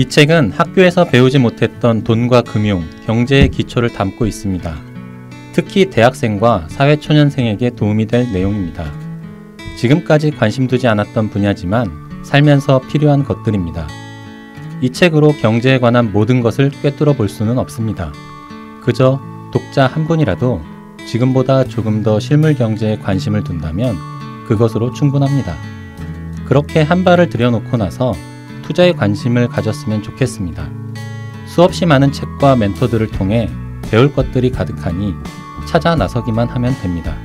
이 책은 학교에서 배우지 못했던 돈과 금융, 경제의 기초를 담고 있습니다. 특히 대학생과 사회초년생에게 도움이 될 내용입니다. 지금까지 관심 두지 않았던 분야지만 살면서 필요한 것들입니다. 이 책으로 경제에 관한 모든 것을 꿰뚫어 볼 수는 없습니다. 그저 독자 한 분이라도 지금보다 조금 더 실물 경제에 관심을 둔다면 그것으로 충분합니다. 그렇게 한 발을 들여놓고 나서 투자에 관심을 가졌으면 좋겠습니다. 수없이 많은 책과 멘토들을 통해 배울 것들이 가득하니 찾아 나서기만 하면 됩니다.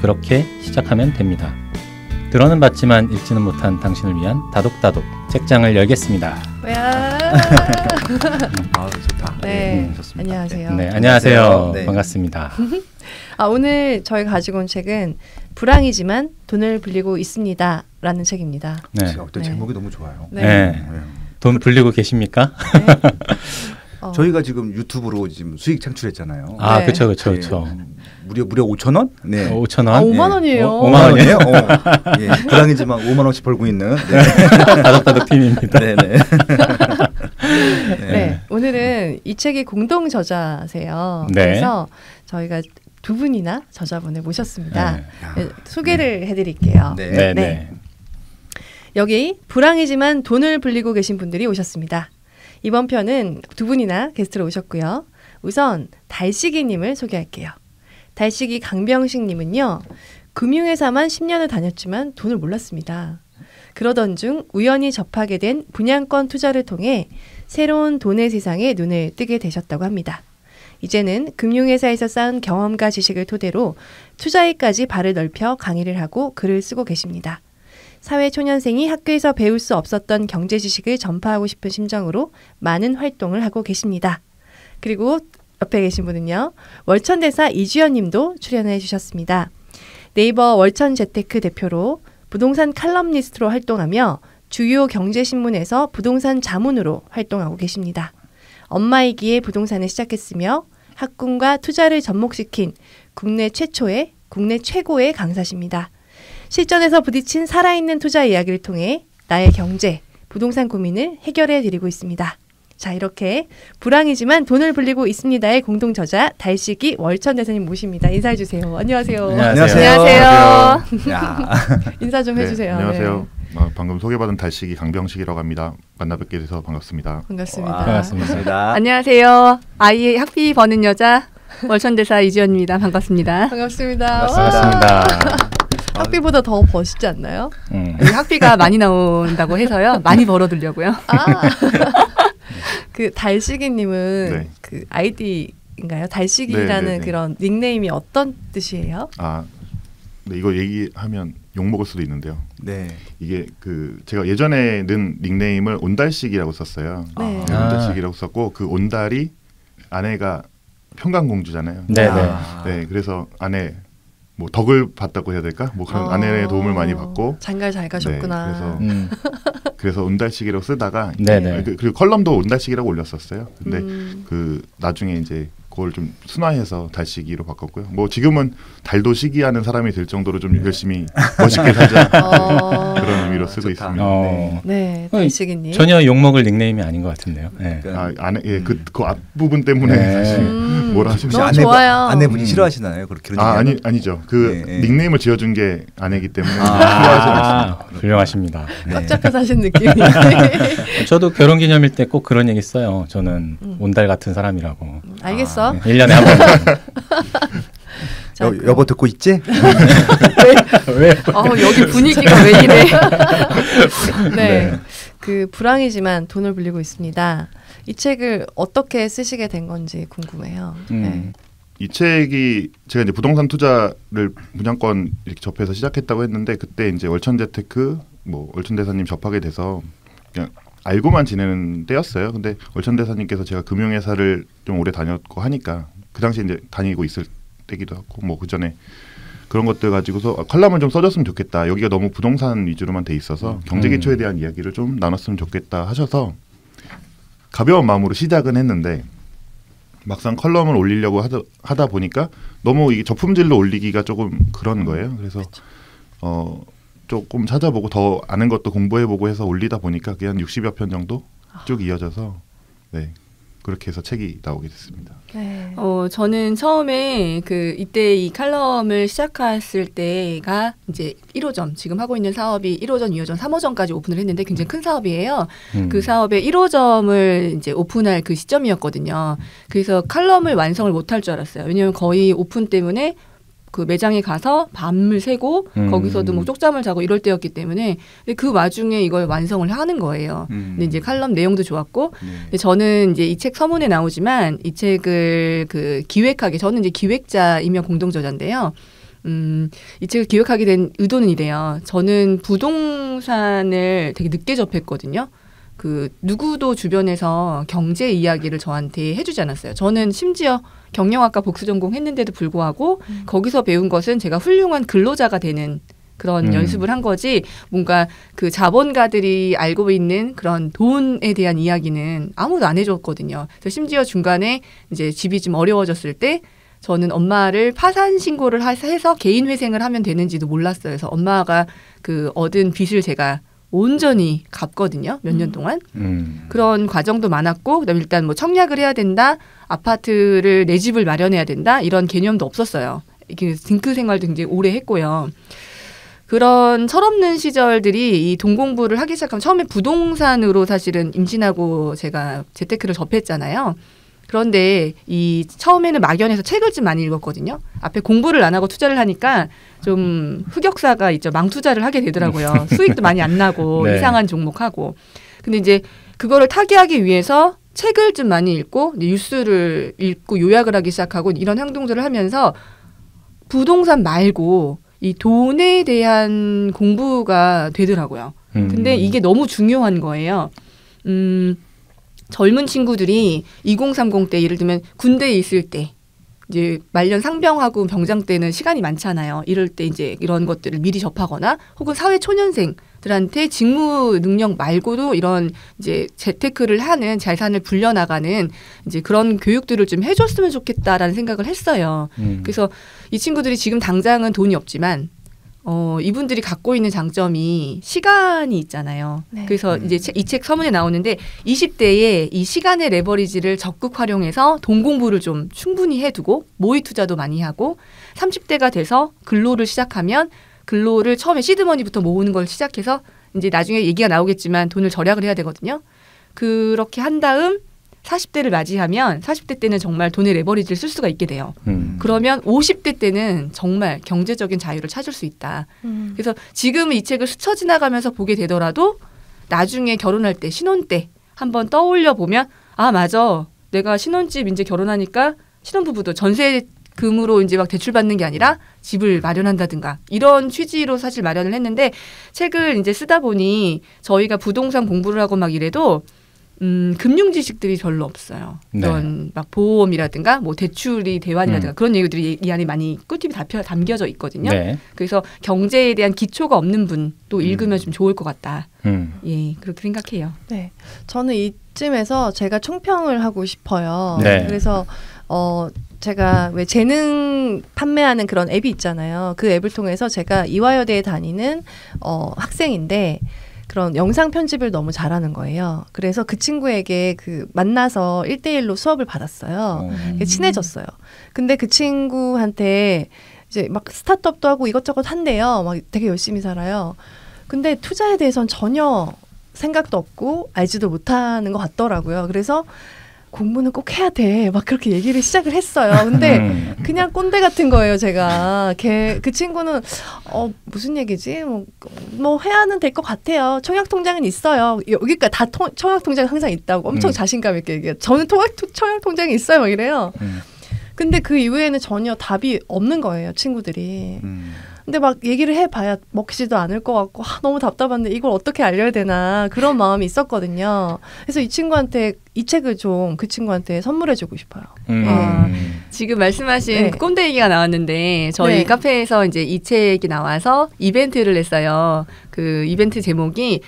그렇게 시작하면 됩니다. 들어는 봤지만 읽지는 못한 당신을 위한 다독다독 책장을 열겠습니다. 아, 좋다. 네, 좋습니다. 안녕하세요. 네, 안녕하세요. 네. 반갑습니다. 아, 오늘 저희 가지고 온 책은 불황이지만 돈을 불리고 있습니다. 라는 책입니다. 네. 네. 제목이 너무 좋아요. 네. 네. 네. 돈 불리고 계십니까? 네. 저희가 지금 유튜브로 지금 수익 창출했잖아요. 아, 그렇죠, 네. 그렇죠. 네. 무려 5,000원? 네. 5,000원? 아, 5만원이에요. 5만원이에요? 예. 불황이지만 5만원씩 벌고 있는 다독다독 팀입니다. 네네. 네. 네. 오늘은 이 책의 공동 저자세요. 네. 그래서 저희가 두 분이나 저자분을 모셨습니다. 네. 네. 소개를 해드릴게요. 네. 네. 네. 여기 불황이지만 돈을 불리고 계신 분들이 오셨습니다. 이번 편은 두 분이나 게스트로 오셨고요. 우선 달시기님을 소개할게요. 달시기 강병식님은요. 금융회사만 10년을 다녔지만 돈을 몰랐습니다. 그러던 중 우연히 접하게 된 분양권 투자를 통해 새로운 돈의 세상에 눈을 뜨게 되셨다고 합니다. 이제는 금융회사에서 쌓은 경험과 지식을 토대로 투자에까지 발을 넓혀 강의를 하고 글을 쓰고 계십니다. 사회초년생이 학교에서 배울 수 없었던 경제 지식을 전파하고 싶은 심정으로 많은 활동을 하고 계십니다. 그리고 옆에 계신 분은요. 월천대사 이주현 님도 출연해 주셨습니다. 네이버 월천재테크 대표로 부동산 칼럼니스트로 활동하며 주요 경제신문에서 부동산 자문으로 활동하고 계십니다. 엄마이기에 부동산을 시작했으며 학군과 투자를 접목시킨 국내 최고의 강사십니다. 실전에서 부딪힌 살아있는 투자 이야기를 통해 나의 경제, 부동산 고민을 해결해드리고 있습니다. 자, 이렇게 불황이지만 돈을 불리고 있습니다의 공동 저자 달시기 월천대사님 모십니다. 인사해주세요. 안녕하세요. 안녕하세요. 안녕하세요. 인사 좀 해주세요. 네, 안녕하세요. 네. 방금 소개받은 달시기 강병식이라고 합니다. 만나 뵙게 돼서 반갑습니다. 반갑습니다. 와, 반갑습니다. 안녕하세요. 아이의 학비 버는 여자 월천대사 이지연입니다. 반갑습니다. 반갑습니다. 반갑습니다. 학비보다 더 버시지 않나요? 학비가 많이 나온다고 해서요. 많이 벌어두려고요. 아. 그 달시기님은 네. 그 아이디인가요? 달시기라는 네, 네, 네. 그런 닉네임이 어떤 뜻이에요? 아, 네, 이거 얘기하면 욕먹을 수도 있는데요. 네. 이게 그 제가 예전에는 닉네임을 온달식이라고 썼어요. 네. 아. 온달식이라고 썼고 그 온달이 아내가 평강공주잖아요. 네네. 아. 네, 그래서 아내 뭐 덕을 봤다고 해야 될까? 뭐 그런 아내의 도움을 많이 받고 장가를 잘 가셨구나. 네, 그래서 온달시기라고 쓰다가 네네. 그리고 컬럼도 온달시기라고 올렸었어요. 근데 그 나중에 이제 그걸 좀 순화해서 달시기로 바꿨고요. 뭐 지금은 달도 시기하는 사람이 될 정도로 좀 열심히 멋있게 살자 그런 의미로 쓰고 좋다. 있습니다. 네, 달시기님 전혀 욕먹을 닉네임이 아닌 것 같은데요. 네. 아, 아내 예, 그 앞부분 때문에 네. 사실 뭐라 하시면 너무 좋아요. 아내분이 싫어하시나요? 그렇게 아니죠. 그 네, 닉네임을 지어준 게 아내이기 때문에 싫어하지 않습니다. 훌륭하십니다. 네. 꽉 잡혀 사신 느낌이. 저도 결혼기념일 때 꼭 그런 얘기 써요. 저는 온달 같은 사람이라고. 알겠어. 1년에 한 번. 여보 듣고 있지? 왜? 여기 분위기가 왜 이래? 네. 네. 그 불황이지만 돈을 불리고 있습니다. 이 책을 어떻게 쓰시게 된 건지 궁금해요. 네. 이 책이 제가 이제 부동산 투자를 분양권 이렇게 접해서 시작했다고 했는데 그때 이제 월천재테크 뭐 월천대사님 접하게 돼서 그냥 알고만 지내는 때였어요. 근데 월천대사님께서 제가 금융회사를 좀 오래 다녔고 하니까 그 당시 이제 다니고 있을 때기도 하고 뭐 그 전에 그런 것들 가지고서 칼럼을 좀 써줬으면 좋겠다. 여기가 너무 부동산 위주로만 돼 있어서 경제 기초에 대한 이야기를 좀 나눴으면 좋겠다 하셔서 가벼운 마음으로 시작은 했는데 막상 컬럼을 올리려고 하다 보니까 너무 이게 저품질로 올리기가 조금 그런 거예요. 그래서 그쵸. 조금 찾아보고 더 아는 것도 공부해보고 해서 올리다 보니까 그냥 60여 편 정도 쭉 이어져서 네. 그렇게 해서 책이 나오게 됐습니다. 네. 저는 처음에 이때 이 칼럼을 시작했을 때가 이제 1호점, 지금 하고 있는 사업이 1호점, 2호점, 3호점까지 오픈을 했는데 굉장히 큰 사업이에요. 그 사업의 1호점을 이제 오픈할 그 시점이었거든요. 그래서 칼럼을 완성을 못할 줄 알았어요. 왜냐하면 거의 오픈 때문에 그 매장에 가서 밤을 새고 거기서도 뭐 쪽잠을 자고 이럴 때였기 때문에 그 와중에 이걸 완성을 하는 거예요. 근데 이제 칼럼 내용도 좋았고 네. 근데 저는 이제 이 책 서문에 나오지만 이 책을 기획하게 저는 이제 기획자이며 공동저자인데요. 이 책을 기획하게 된 의도는 이래요. 저는 부동산을 되게 늦게 접했거든요. 누구도 주변에서 경제 이야기를 저한테 해주지 않았어요. 저는 심지어 경영학과 복수 전공했는데도 불구하고 거기서 배운 것은 제가 훌륭한 근로자가 되는 그런 연습을 한 거지 뭔가 그 자본가들이 알고 있는 그런 돈에 대한 이야기는 아무도 안 해줬거든요. 그래서 심지어 중간에 이제 집이 좀 어려워졌을 때 저는 엄마를 파산 신고를 해서 개인 회생을 하면 되는지도 몰랐어요. 그래서 엄마가 얻은 빚을 제가 온전히 갚거든요. 몇 년 동안. 그런 과정도 많았고 그다음에 일단 뭐 청약을 해야 된다. 아파트를 내 집을 마련해야 된다. 이런 개념도 없었어요. 이게 딩크 생활도 굉장히 오래 했고요. 그런 철없는 시절들이 이 돈 공부를 하기 시작하면 처음에 부동산으로 사실은 임신하고 제가 재테크를 접했잖아요. 그런데 이 처음에는 막연해서 책을 좀 많이 읽었거든요. 앞에 공부를 안 하고 투자를 하니까 좀 흑역사가 있죠. 망투자를 하게 되더라고요. 수익도 많이 안 나고 네. 이상한 종목하고. 근데 이제 그거를 타개하기 위해서 책을 좀 많이 읽고 뉴스를 읽고 요약을 하기 시작하고 이런 행동들을 하면서 부동산 말고 이 돈에 대한 공부가 되더라고요. 근데 이게 너무 중요한 거예요. 젊은 친구들이 2030 때 예를 들면 군대에 있을 때 이제 말년 상병하고 병장 때는 시간이 많잖아요. 이럴 때 이제 이런 것들을 미리 접하거나 혹은 사회 초년생들한테 직무 능력 말고도 이런 이제 재테크를 하는 재산을 불려나가는 이제 그런 교육들을 좀 해줬으면 좋겠다라는 생각을 했어요. 그래서 이 친구들이 지금 당장은 돈이 없지만 이분들이 갖고 있는 장점이 시간이 있잖아요. 네. 그래서 이제 이 책 서문에 나오는데 20대에 이 시간의 레버리지를 적극 활용해서 돈 공부를 좀 충분히 해두고 모의 투자도 많이 하고 30대가 돼서 근로를 시작하면 근로를 처음에 시드머니부터 모으는 걸 시작해서 이제 나중에 얘기가 나오겠지만 돈을 절약을 해야 되거든요. 그렇게 한 다음 40대를 맞이하면 40대 때는 정말 돈의 레버리지를 쓸 수가 있게 돼요. 그러면 50대 때는 정말 경제적인 자유를 찾을 수 있다. 그래서 지금은 이 책을 스쳐 지나가면서 보게 되더라도 나중에 결혼할 때 신혼 때 한번 떠올려 보면 아 맞아 내가 신혼집 이제 결혼하니까 신혼부부도 전세금으로 이제 막 대출받는 게 아니라 집을 마련한다든가 이런 취지로 사실 마련을 했는데 책을 이제 쓰다 보니 저희가 부동산 공부를 하고 막 이래도 금융 지식들이 별로 없어요. 그런 네. 막 보험이라든가 뭐 대출이 대환이라든가 그런 얘기들이 이 안에 많이 꿀팁이 담겨져 있거든요. 네. 그래서 경제에 대한 기초가 없는 분도 읽으면 좀 좋을 것 같다. 예, 그렇게 생각해요. 네, 저는 이쯤에서 제가 총평을 하고 싶어요. 네. 그래서 제가 왜 재능 판매하는 그런 앱이 있잖아요. 그 앱을 통해서 제가 이화여대에 다니는 학생인데. 그런 영상 편집을 너무 잘하는 거예요. 그래서 그 친구에게 만나서 1대1로 수업을 받았어요. 친해졌어요. 근데 그 친구한테 이제 막 스타트업도 하고 이것저것 한대요. 막 되게 열심히 살아요. 근데 투자에 대해선 전혀 생각도 없고 알지도 못하는 것 같더라고요. 그래서 공부는 꼭 해야 돼. 막 그렇게 얘기를 시작을 했어요. 근데 그냥 꼰대 같은 거예요, 제가. 그 친구는 무슨 얘기지? 뭐 해야는 될 것 같아요. 청약통장은 있어요. 여기까지 다 청약통장 항상 있다고 엄청 자신감 있게 얘기해요. 저는 청약통장이 있어요. 막 이래요. 근데 그 이후에는 전혀 답이 없는 거예요, 친구들이. 근데 막 얘기를 해봐야 먹히지도 않을 것 같고 너무 답답한데 이걸 어떻게 알려야 되나 그런 마음이 있었거든요. 그래서 이 친구한테 이 책을 좀 그 친구한테 선물해주고 싶어요. 지금 말씀하신 네. 그 꼰대 얘기가 나왔는데 저희 네. 카페에서 이제 이 책이 나와서 이벤트를 냈어요. 그 이벤트 제목이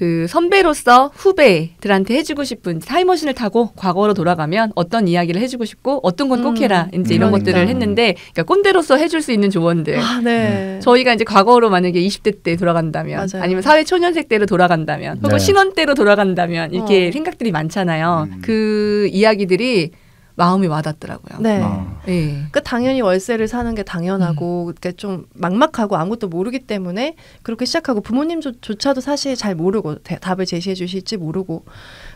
그 선배로서 후배들한테 해주고 싶은 타임머신을 타고 과거로 돌아가면 어떤 이야기를 해주고 싶고 어떤 건 꼭 해라 이제 이런 그러니까. 것들을 했는데 그러니까 꼰대로서 해줄 수 있는 조언들. 아, 네. 저희가 이제 과거로 만약에 20대 때 돌아간다면 맞아요. 아니면 사회초년생 때로 돌아간다면 혹은 네. 신혼 때로 돌아간다면 이렇게 생각들이 많잖아요. 그 이야기들이 마음이 와닿더라고요. 네. 네. 그러니까 당연히 월세를 사는 게 당연하고 그러니까 좀 막막하고 아무것도 모르기 때문에 그렇게 시작하고 부모님조차도 사실 잘 모르고 답을 제시해 주실지 모르고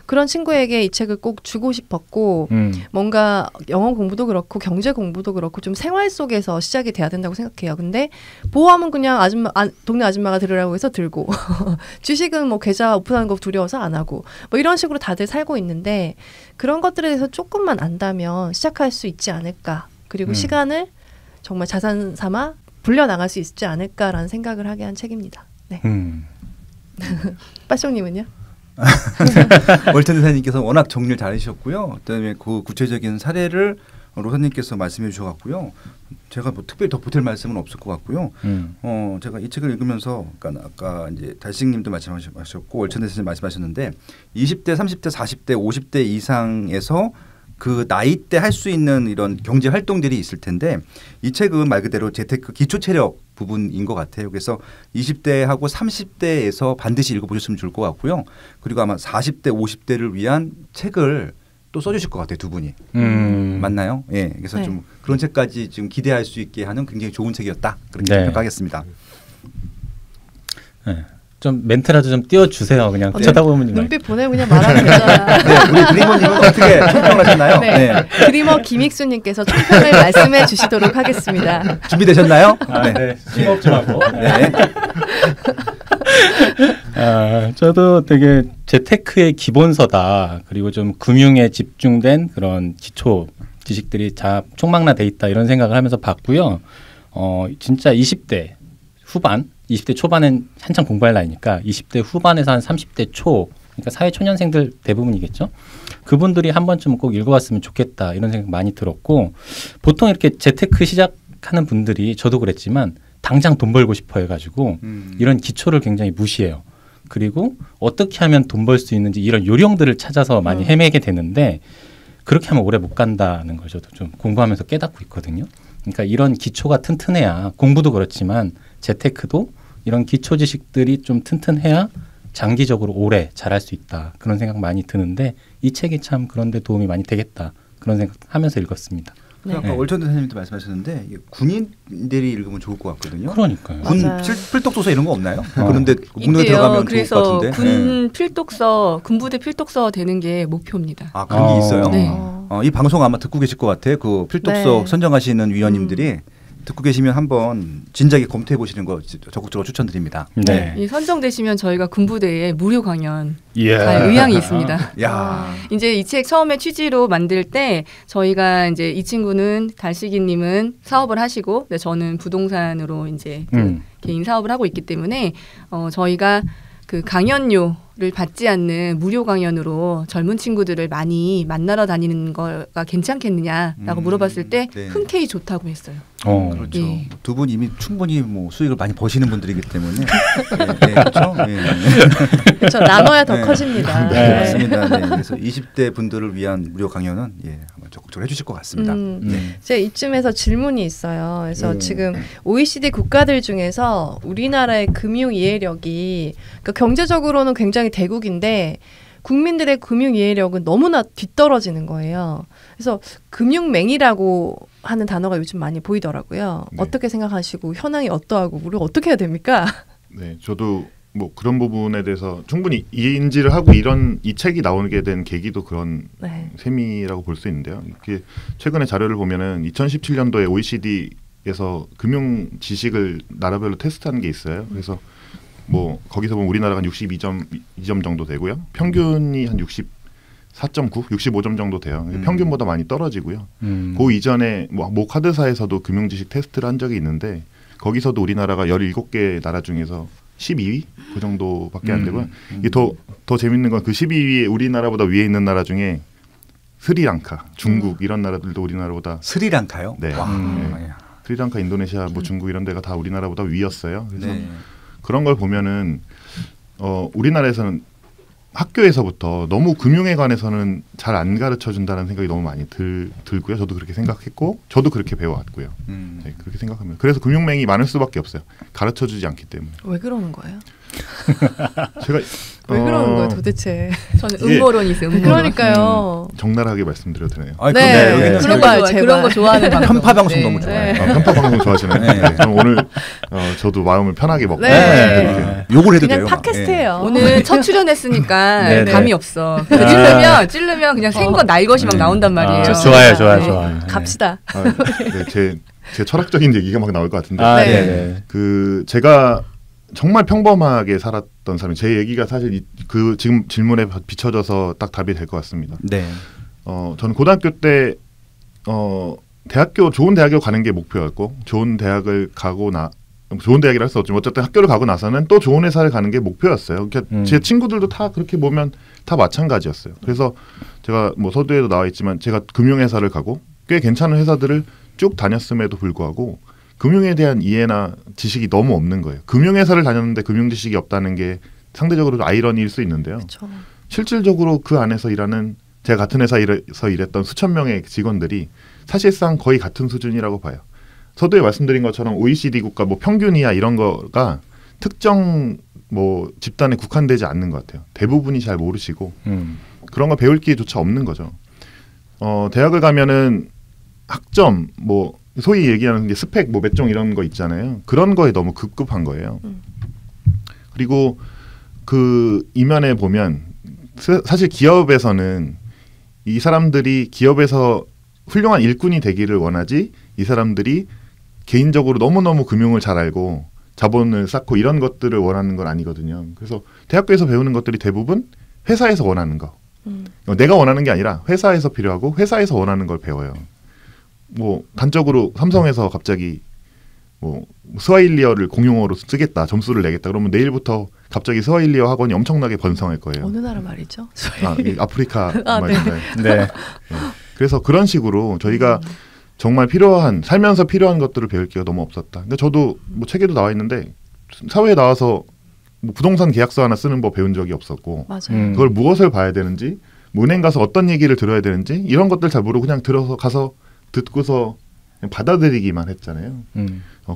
그런 친구에게 이 책을 꼭 주고 싶었고 뭔가 영어 공부도 그렇고 경제 공부도 그렇고 좀 생활 속에서 시작이 돼야 된다고 생각해요. 근데 보험은 그냥 아줌마, 동네 아줌마가 들으라고 해서 들고 주식은 뭐 계좌 오픈하는 거 두려워서 안 하고 뭐 이런 식으로 다들 살고 있는데 그런 것들에 대해서 조금만 안다면 시작할 수 있지 않을까. 그리고 시간을 정말 자산 삼아 불려나갈 수 있지 않을까라는 생각을 하게 한 책입니다. 네. 빠숑님은요? 월천대사님께서 워낙 정리를 잘해주셨고요. 그다음에 그 구체적인 사례를 로사님께서 말씀해 주셔갖고요. 제가 뭐 특별히 더 보탤 말씀은 없을 것 같고요. 제가 이 책을 읽으면서 아까 이제 달식님도 말씀하셨고 월천대사님 말씀하셨는데 20대, 30대, 40대, 50대 이상에서 그 나이 때 할 수 있는 이런 경제 활동들이 있을 텐데 이 책은 말 그대로 재테크 기초 체력 부분인 것 같아요. 그래서 20대하고 30대에서 반드시 읽어보셨으면 좋을 것 같고요. 그리고 아마 40대, 50대를 위한 책을 또 써주실 것 같아요. 두 분이. 맞나요? 예. 그래서 좀 그런 책까지 지금 기대할 수 있게 하는 굉장히 좋은 책이었다. 그렇게 생각하겠습니다. 네. 좀 멘트라도 좀 띄워주세요. 그냥 쳐다보면 눈빛 보내고 그냥 말하면 되잖아. 네, 우리 드리머님은 어떻게 총평하셨나요? 네. 네. 드리머 김익수님께서 총평을 말씀해 주시도록 하겠습니다. 준비되셨나요? 아, 네. 심호흡 좀 하고. 네. 아, 저도 되게 재테크의 기본서다. 그리고 좀 금융에 집중된 그런 기초 지식들이 다 총망라돼 있다. 이런 생각을 하면서 봤고요. 진짜 20대 후반 20대 초반엔 한창 공부할 나이니까 20대 후반에서 한 30대 초 그러니까 사회초년생들 대부분이겠죠. 그분들이 한 번쯤 꼭 읽어봤으면 좋겠다 이런 생각 많이 들었고 보통 이렇게 재테크 시작하는 분들이 저도 그랬지만 당장 돈 벌고 싶어 해가지고 이런 기초를 굉장히 무시해요. 그리고 어떻게 하면 돈 벌 수 있는지 이런 요령들을 찾아서 많이 헤매게 되는데 그렇게 하면 오래 못 간다는 걸 저도 좀 공부하면서 깨닫고 있거든요. 그러니까 이런 기초가 튼튼해야 공부도 그렇지만 재테크도 이런 기초 지식들이 좀 튼튼해야 장기적으로 오래 잘할 수 있다. 그런 생각 많이 드는데 이 책이 참 그런데 도움이 많이 되겠다. 그런 생각 하면서 읽었습니다. 네. 아까 월천대사님도 말씀하셨는데 군인들이 읽으면 좋을 것 같거든요. 그러니까요. 군 필독서서 이런 거 없나요? 그런데 문에 들어가면 좋을 것 같은데. 군 필독서, 군부대 필독서 되는 게 목표입니다. 아, 그런 게 있어요? 네. 이 방송 아마 듣고 계실 것 같아요. 그 필독서 선정하시는 위원님들이 듣고 계시면 한번 진작에 검토해 보시는 거 적극적으로 추천드립니다. 네. 이 선정되시면 저희가 군부대에 무료 강연 갈 의향이 있습니다. 이제 이 책 처음에 취지로 만들 때 저희가 이제 이 친구는 달시기님은 사업을 하시고 근데 저는 부동산으로 이제 개인 사업을 하고 있기 때문에 저희가 그 강연료를 받지 않는 무료 강연으로 젊은 친구들을 많이 만나러 다니는 거가 괜찮겠느냐라고 물어봤을 때 흔쾌히 좋다고 했어요. 그렇죠. 예. 두 분 이미 충분히 뭐 수익을 많이 버시는 분들이기 때문에 네, 그렇죠. 그렇죠. 나눠야 더 커집니다. 네, 맞습니다. 네. 그래서 20대 분들을 위한 무료 강연은 아마 적극적으로 해주실 것 같습니다. 제가 이쯤에서 질문이 있어요. 그래서 지금 OECD 국가들 중에서 우리나라의 금융 이해력이 그러니까 경제적으로는 굉장히 대국인데 국민들의 금융 이해력은 너무나 뒤떨어지는 거예요. 그래서 금융맹이라고 하는 단어가 요즘 많이 보이더라고요. 네. 어떻게 생각하시고 현황이 어떠하고 우리가 어떻게 해야 됩니까? 네, 저도 뭐 그런 부분에 대해서 충분히 인지를 하고 이런 이 책이 나오게 된 계기도 그런 셈이라고 볼 수 있는데요. 이렇게 최근에 자료를 보면은 2017년도에 OECD에서 금융 지식을 나라별로 테스트한 게 있어요. 그래서 뭐 거기서 보면 우리나라가 한 62점 정도 되고요. 평균이 한 64.9, 65점 정도 돼요. 평균보다 많이 떨어지고요. 그 이전에 뭐 카드사에서도 금융 지식 테스트를 한 적이 있는데 거기서도 우리나라가 17개 나라 중에서 12위 그 정도밖에 안 되고요. 이게 더 재밌는 건 그 12위에 우리나라보다 위에 있는 나라 중에 스리랑카, 중국 이런 나라들도 우리나라보다 스리랑카요? 네. 스리랑카, 인도네시아, 뭐 중국 이런 데가 다 우리나라보다 위였어요. 그래서 그런 걸 보면은 우리나라에서는 학교에서부터 너무 금융에 관해서는 잘 안 가르쳐준다는 생각이 너무 많이 들고요. 저도 그렇게 생각했고 저도 그렇게 배워왔고요. 네, 그렇게 생각하면 그래서 금융맹이 많을 수밖에 없어요. 가르쳐주지 않기 때문에. 왜 그러는 거예요? 제가 왜 그러는 거예요 도대체? 저는 음모론이 있어요. 그러니까요. 적나라하게 말씀드려도 되네요. 아니, 네, 네. 그런 거 그런 거 좋아하는 편파 방송 네. 너무 좋아해요. 네. 편파 방송 좋아하시나요? 네. 네. 그럼 오늘 저도 마음을 편하게 먹고 네. 네. 욕을 해도 그냥 돼요. 그냥 팟캐스트예요. 네. 오늘 첫 출연했으니까 네. 감이 없어. 찔르면 그냥 생과 날 것이 막 나온단 말이에요. 좋아요, 좋아요, 네. 좋아요. 갑시다. 아, 네, 제 철학적인 얘기가 막 나올 것 같은데. 아, 네. 네. 그 제가 정말 평범하게 살았던 사람이 제 얘기가 사실 그 지금 질문에 비춰져서 딱 답이 될 것 같습니다. 네. 저는 고등학교 때 좋은 대학교 가는 게 목표였고 좋은 대학이라 할 수 없지만 어쨌든 학교를 가고 나서는 또 좋은 회사를 가는 게 목표였어요. 그러니까 제 친구들도 다 그렇게 보면 다 마찬가지였어요. 그래서 제가 뭐 서두에도 나와 있지만 제가 금융회사를 가고 꽤 괜찮은 회사들을 쭉 다녔음에도 불구하고 금융에 대한 이해나 지식이 너무 없는 거예요. 금융회사를 다녔는데 금융 지식이 없다는 게 상대적으로 아이러니일 수 있는데요. 그쵸. 실질적으로 그 안에서 일하는 제가 같은 회사에서 일했던 수천 명의 직원들이 사실상 거의 같은 수준이라고 봐요. 서두에 말씀드린 것처럼 OECD 국가 뭐 평균이야 이런 거가 특정 뭐 집단에 국한되지 않는 것 같아요. 대부분이 잘 모르시고 그런 거 배울 기회조차 없는 거죠. 대학을 가면은 학점 뭐 소위 얘기하는 이제 스펙 뭐 몇 종 이런 거 있잖아요. 그런 거에 너무 급급한 거예요. 그리고 그 이면에 보면 사실 기업에서는 이 사람들이 기업에서 훌륭한 일꾼이 되기를 원하지 이 사람들이 개인적으로 너무너무 금융을 잘 알고 자본을 쌓고 이런 것들을 원하는 건 아니거든요. 그래서 대학교에서 배우는 것들이 대부분 회사에서 원하는 거. 내가 원하는 게 아니라 회사에서 필요하고 회사에서 원하는 걸 배워요. 뭐 단적으로 삼성에서 갑자기 뭐 스와힐리어를 공용어로 쓰겠다, 점수를 내겠다. 그러면 내일부터 갑자기 스와힐리어 학원이 엄청나게 번성할 거예요. 어느 나라 말이죠? 아프리카 말인가요? 네. 네. 그래서 그런 식으로 저희가 정말 살면서 필요한 것들을 배울 기회가 너무 없었다. 근데 저도 뭐 책에도 나와 있는데 사회에 나와서 뭐 부동산 계약서 하나 쓰는 법 배운 적이 없었고, 맞아요. 그걸 무엇을 봐야 되는지, 은행 가서 어떤 얘기를 들어야 되는지 이런 것들 잘 모르고 그냥 들어서 가서 듣고서 받아들이기만 했잖아요.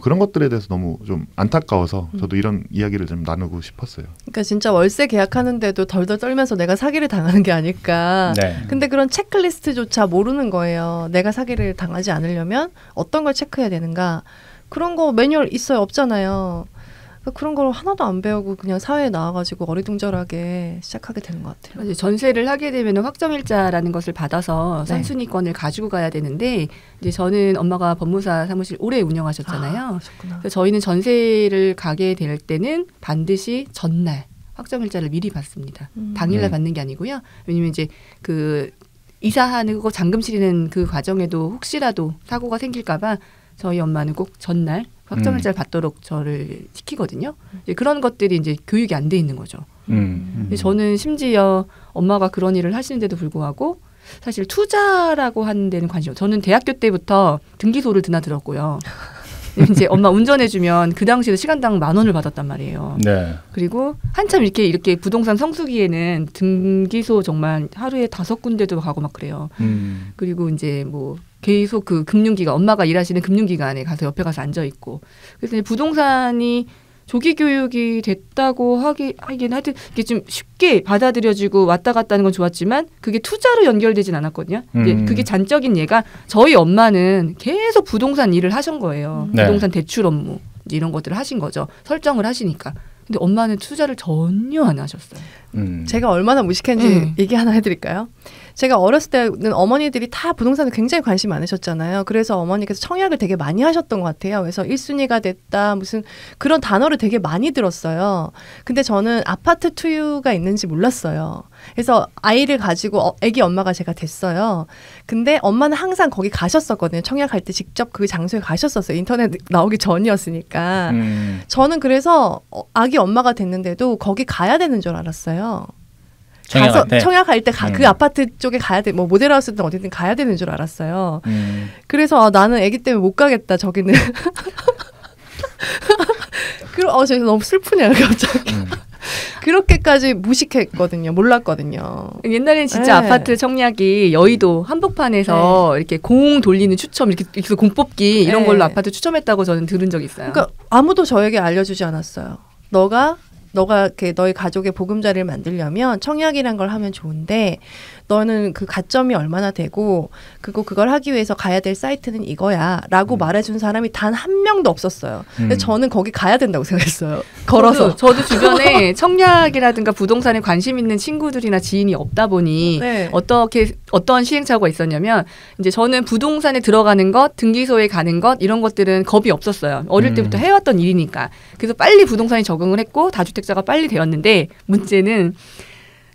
그런 것들에 대해서 너무 좀 안타까워서 저도 이런 이야기를 좀 나누고 싶었어요. 그러니까 진짜 월세 계약하는데도 덜덜 떨면서 내가 사기를 당하는 게 아닐까. 네. 근데 그런 체크리스트조차 모르는 거예요. 내가 사기를 당하지 않으려면 어떤 걸 체크해야 되는가. 그런 거 매뉴얼 있어요? 없잖아요. 그런 걸 하나도 안 배우고 그냥 사회에 나와가지고 어리둥절하게 시작하게 되는 것 같아요. 맞아요. 전세를 하게 되면 확정일자라는 것을 받아서 선순위권을 가지고 가야 되는데 이제 저는 엄마가 법무사 사무실 오래 운영하셨잖아요. 아, 그래서 저희는 전세를 가게 될 때는 반드시 전날 확정일자를 미리 받습니다. 당일날 받는 게 아니고요. 왜냐면 이제 그 이사하는 그거 잔금 치르는 그 과정에도 혹시라도 사고가 생길까봐 저희 엄마는 꼭 전날 확정일자를 받도록 저를 시키거든요. 이제 그런 것들이 이제 교육이 안 돼 있는 거죠. 근데 저는 심지어 엄마가 그런 일을 하시는데도 불구하고 사실 투자라고 하는 데는 관심 없어요. 저는 대학교 때부터 등기소를 드나들었고요. 이제 엄마 운전해주면 그 당시에 시간당 10,000원을 받았단 말이에요. 네. 그리고 한참 이렇게 부동산 성수기에는 등기소 정말 하루에 5군데도 가고 막 그래요. 그리고 이제 뭐 계속 그 금융기관, 엄마가 일하시는 금융기관에 가서 옆에 가서 앉아있고. 그래서 부동산이 조기교육이 됐다고 하긴 하여튼 이게 좀 쉽게 받아들여지고 왔다 갔다 하는 건 좋았지만 그게 투자로 연결되진 않았거든요. 그게 잔적인 예가 저희 엄마는 계속 부동산 일을 하신 거예요. 부동산 대출 업무 이런 것들을 하신 거죠. 설정을 하시니까. 근데 엄마는 투자를 전혀 안 하셨어요. 제가 얼마나 무식한지 얘기 하나 해드릴까요? 제가 어렸을 때는 어머니들이 다 부동산에 굉장히 관심 많으셨잖아요. 그래서 어머니께서 청약을 되게 많이 하셨던 것 같아요. 그래서 1순위가 됐다 무슨 그런 단어를 되게 많이 들었어요. 근데 저는 아파트 투유가 있는지 몰랐어요. 그래서 아이를 가지고 아기 엄마가 제가 됐어요. 근데 엄마는 항상 거기 가셨었거든요. 청약할 때 직접 그 장소에 가셨었어요. 인터넷 나오기 전이었으니까. 저는 그래서 아기 엄마가 됐는데도 거기 가야 되는 줄 알았어요. 가서 청약할 때 그 아파트 쪽에 가야 돼. 뭐 모델하우스든 어디든 가야 되는 줄 알았어요. 그래서 나는 아기 때문에 못 가겠다. 저기는. 그럼 저 너무 슬프네요. 갑자기. 그렇게까지 무식했거든요. 몰랐거든요. 옛날에는 진짜 네. 아파트 청약이 여의도 한복판에서 네. 이렇게 공 돌리는 추첨, 이렇게 공 뽑기 이런 네. 걸로 아파트 추첨했다고 저는 들은 적이 있어요. 그러니까 아무도 저에게 알려주지 않았어요. 너가 이렇게 너희 가족의 보금자리를 만들려면 청약이란 걸 하면 좋은데 너는 그 가점이 얼마나 되고 그걸 하기 위해서 가야 될 사이트는 이거야 라고 말해준 사람이 단 한 명도 없었어요. 근데 저는 거기 가야 된다고 생각했어요. 걸어서. 저도 주변에 청약이라든가 부동산에 관심 있는 친구들이나 지인이 없다 보니 네. 어떤 시행착오가 있었냐면 이제 저는 부동산에 들어가는 것, 등기소에 가는 것 이런 것들은 겁이 없었어요. 어릴 때부터 해왔던 일이니까. 그래서 빨리 부동산에 적응을 했고 다주택자가 빨리 되었는데 문제는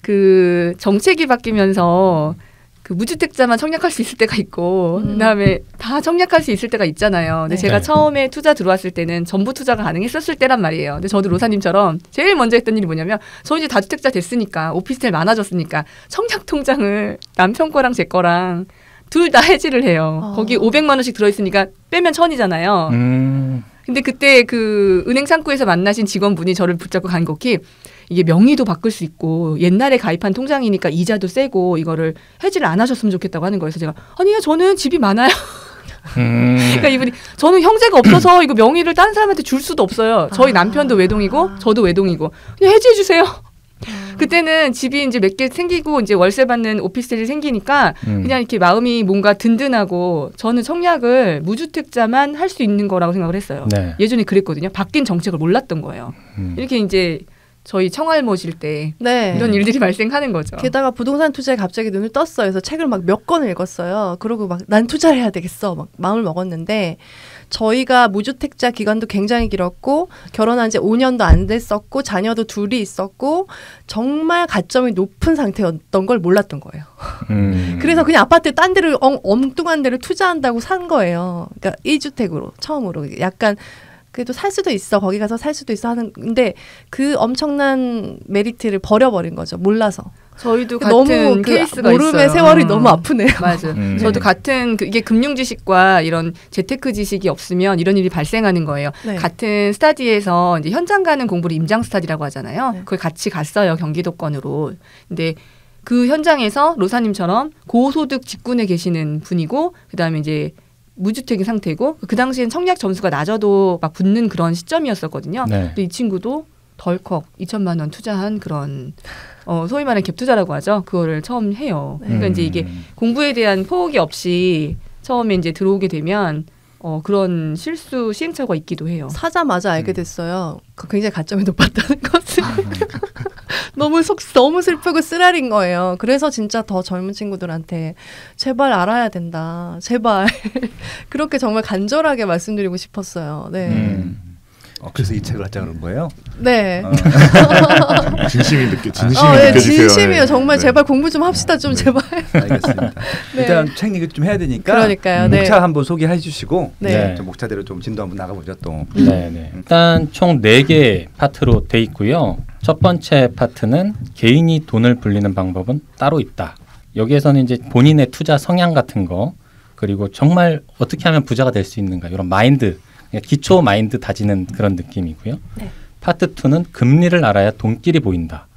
그 정책이 바뀌면서 그 무주택자만 청약할 수 있을 때가 있고 그다음에 다 청약할 수 있을 때가 있잖아요. 근데 네. 제가 처음에 투자 들어왔을 때는 전부 투자가 가능했었을 때란 말이에요. 근데 저도 로사님처럼 제일 먼저 했던 일이 뭐냐면 저 이제 다주택자 됐으니까 오피스텔 많아졌으니까 청약 통장을 남편 거랑 제 거랑 둘 다 해지를 해요. 거기 500만 원씩 들어있으니까 빼면 1000이잖아요. 근데 그때 그 은행 창구에서 만나신 직원분이 저를 붙잡고 간곡히 이게 명의도 바꿀 수 있고 옛날에 가입한 통장이니까 이자도 세고 이거를 해지를 안 하셨으면 좋겠다고 하는 거예요. 그래서 제가 아니요 저는 집이 많아요. 그러니까 이분이 저는 형제가 없어서 이거 명의를 다른 사람한테 줄 수도 없어요. 저희 남편도 외동이고 저도 외동이고 그냥 해지해 주세요. 그때는 집이 이제 몇 개 생기고 이제 월세 받는 오피스텔이 생기니까 그냥 이렇게 마음이 뭔가 든든하고 저는 청약을 무주택자만 할 수 있는 거라고 생각을 했어요. 네. 예전에 그랬거든요. 바뀐 정책을 몰랐던 거예요. 이렇게 이제 저희 청할 모실 때 네. 이런 일들이 발생하는 거죠. 게다가 부동산 투자에 갑자기 눈을 떴어요. 그래서 책을 막 몇 권 읽었어요. 그러고 막 난 투자를 해야 되겠어 막 마음을 먹었는데 저희가 무주택자 기간도 굉장히 길었고 결혼한 지 5년도 안 됐었고 자녀도 둘이 있었고 정말 가점이 높은 상태였던 걸 몰랐던 거예요. 그래서 그냥 아파트 딴 데를 엉뚱한 데를 투자한다고 산 거예요. 그러니까 1주택으로 처음으로 약간 그래도 살 수도 있어. 거기 가서 살 수도 있어 하는 근데 그 엄청난 메리트를 버려버린 거죠. 몰라서. 저희도 같은 너무 케이스가 있어요. 오름의 세월이 너무 아프네요. 맞아요. 저도 같은 이게 금융 지식과 이런 재테크 지식이 없으면 이런 일이 발생하는 거예요. 네. 같은 스타디에서 이제 현장 가는 공부를 임장 스타디라고 하잖아요. 네. 그걸 같이 갔어요. 경기도권으로. 근데 그 현장에서 로사님처럼 고소득 직군에 계시는 분이고 그다음에 이제 무주택인 상태고 그 당시엔 청약 점수가 낮아도 막 붙는 그런 시점이었었거든요. 네. 근데 이 친구도 덜컥 2천만 원 투자한 그런 소위 말하는 갭 투자라고 하죠. 그거를 처음 해요. 그러니까 이제 이게 공부에 대한 포기 없이 처음에 이제 들어오게 되면 그런 실수 시행착오가 있기도 해요. 사자마자 알게 됐어요. 굉장히 가점이 높았다는 것을. 너무 슬프고 쓰라린 거예요. 그래서 진짜 더 젊은 친구들한테 제발 알아야 된다. 제발. 그렇게 정말 간절하게 말씀드리고 싶었어요. 네. 그래서 이 책을 하자 그런 거예요? 네. 진심이 느껴지세요. 진심이요. 정말 제발 공부 좀 합시다. 좀 제발. 알겠습니다. 네. 일단 책 얘기 좀 해야 되니까. 그러니까요. 목차 네. 한번 소개해 주시고 네. 좀 목차대로 좀 진도 한번 나가보죠. 또. 네. 일단 총 4개 파트로 돼 있고요. 첫 번째 파트는 개인이 돈을 불리는 방법은 따로 있다. 여기에서는 이제 본인의 투자 성향 같은 거 그리고 정말 어떻게 하면 부자가 될 수 있는가 이런 마인드. 기초 마인드 다지는 그런 느낌이고요. 네. 파트 2는 금리를 알아야 돈길이 보인다.